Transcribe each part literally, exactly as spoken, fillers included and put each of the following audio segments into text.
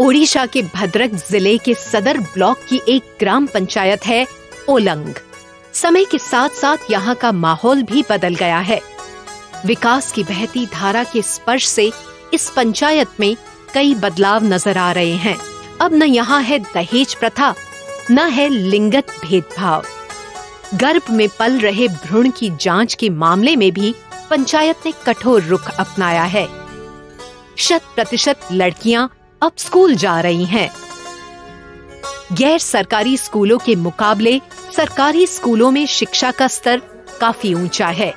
ओडिशा के भद्रक जिले के सदर ब्लॉक की एक ग्राम पंचायत है ओलंग। समय के साथ साथ यहाँ का माहौल भी बदल गया है। विकास की बहती धारा के स्पर्श से इस पंचायत में कई बदलाव नजर आ रहे हैं। अब न यहाँ है दहेज प्रथा, न है लिंगत भेदभाव। गर्भ में पल रहे भ्रूण की जांच के मामले में भी पंचायत ने कठोर रुख अपनाया है। शत प्रतिशत लड़कियां अब स्कूल जा रही हैं। गैर सरकारी स्कूलों के मुकाबले सरकारी स्कूलों में शिक्षा का स्तर काफी ऊंचा है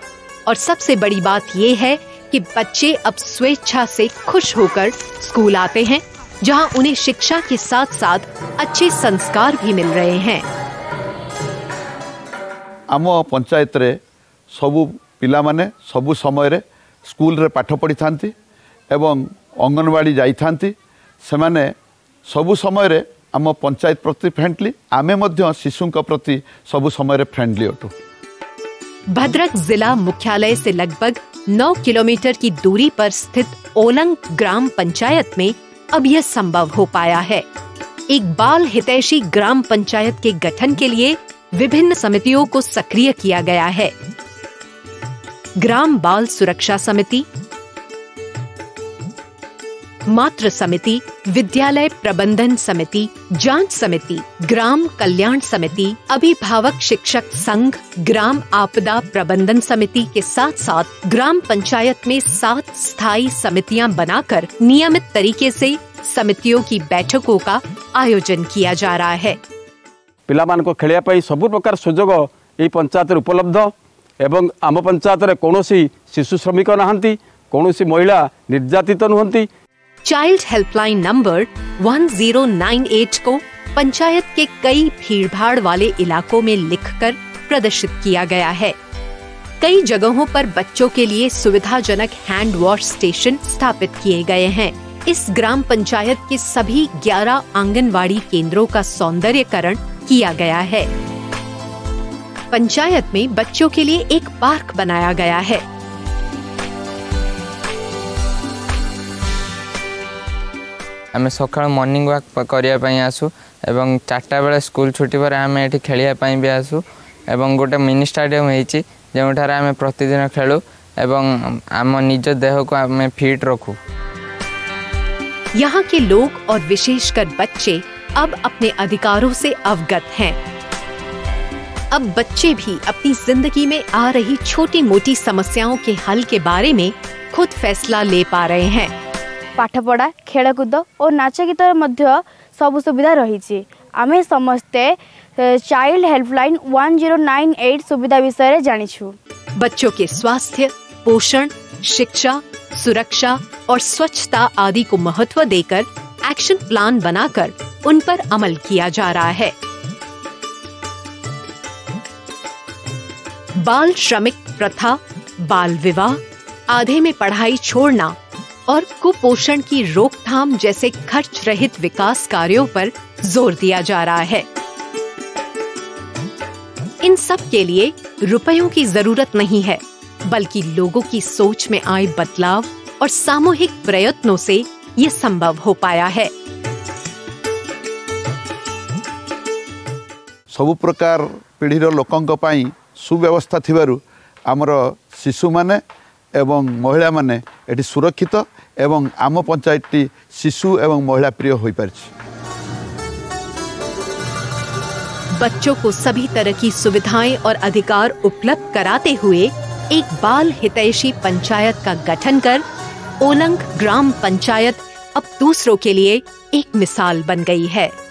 और सबसे बड़ी बात यह है कि बच्चे अब स्वेच्छा से खुश होकर स्कूल आते हैं, जहां उन्हें शिक्षा के साथ साथ अच्छे संस्कार भी मिल रहे हैं। आम पंचायत रे सबू पिला माने सबू समय रे स्कूल रे पाठ पढ़ी थांती एवं अंगनवाड़ी जाई थांती। सेमाने सबू समय रे आम पंचायत प्रति फ्रेंडली, आमे मध्य शिशुंक प्रति सबू समय रे फ्रेंडली अटु। भद्रक जिला मुख्यालय से लगभग नौ किलोमीटर की दूरी पर स्थित ओलंग ग्राम पंचायत में अब यह संभव हो पाया है। एक बाल हितैषी ग्राम पंचायत के गठन के लिए विभिन्न समितियों को सक्रिय किया गया है। ग्राम बाल सुरक्षा समिति, मातृ समिति, विद्यालय प्रबंधन समिति, जांच समिति, ग्राम कल्याण समिति, अभिभावक शिक्षक संघ, ग्राम आपदा प्रबंधन समिति के साथ साथ ग्राम पंचायत में सात स्थायी समितियां बनाकर नियमित तरीके से समितियों की बैठकों का आयोजन किया जा रहा है। पिला मान को खेलिया पई सब प्रकार सुजोग ए पंचायत उपलब्ध एवं आम पंचायत रे कोनोसी शिशु श्रमिक नहंती, कोनोसी महिला निर्यातित नहंती। चाइल्ड हेल्पलाइन नंबर एक शून्य नौ आठ को पंचायत के कई भीड़भाड़ वाले इलाकों में लिखकर प्रदर्शित किया गया है। कई जगहों पर बच्चों के लिए सुविधाजनक हैंड वॉश स्टेशन स्थापित किए गए हैं। इस ग्राम पंचायत के सभी ग्यारह आंगनवाड़ी केंद्रों का सौंदर्यकरण किया गया है। पंचायत में बच्चों के लिए एक पार्क बनाया गया है। आमे सका मॉर्निंग वाक करने आसू एवं चारटा बेले स्कूल छुट्टी पर आम ये खेलने भी आसू। एवं गोटे मिनी स्टेडियम होठार आम प्रतिदिन खेलू एवं आम निज देह को आम फिट रखू। यहाँ के लोग और विशेषकर बच्चे अब अपने अधिकारों से अवगत हैं। अब बच्चे भी अपनी जिंदगी में आ रही छोटी मोटी समस्याओं के हल के बारे में खुद फैसला ले पा रहे हैं। पाठपढ़ा, खेलकूद और नाच गीत सब सुविधा रही। आमे समस्ते चाइल्ड हेल्पलाइन एक शून्य नौ आठ सुविधा विषय जानिछु। बच्चों के स्वास्थ्य, पोषण, शिक्षा, सुरक्षा और स्वच्छता आदि को महत्व देकर एक्शन प्लान बनाकर उन पर अमल किया जा रहा है। बाल श्रमिक प्रथा, बाल विवाह, आधे में पढ़ाई छोड़ना और कुपोषण की रोकथाम जैसे खर्च रहित विकास कार्यों पर जोर दिया जा रहा है। इन सब के लिए रुपयों की जरूरत नहीं है, बल्कि लोगों की सोच में आए बदलाव और सामूहिक प्रयत्नों से ये संभव हो पाया है। सब प्रकार पीढ़ी लोकंक पाई सुव्यवस्था थिबारु हमर शिशु माने एवं महिला माने एटी सुरक्षित एवं आम पंचायतटी शिशु एवं महिला प्रिय हो पारछि। बच्चों को सभी तरह की सुविधाएं और अधिकार उपलब्ध कराते हुए एक बाल हितैषी पंचायत का गठन कर ओलंग ग्राम पंचायत अब दूसरों के लिए एक मिसाल बन गई है।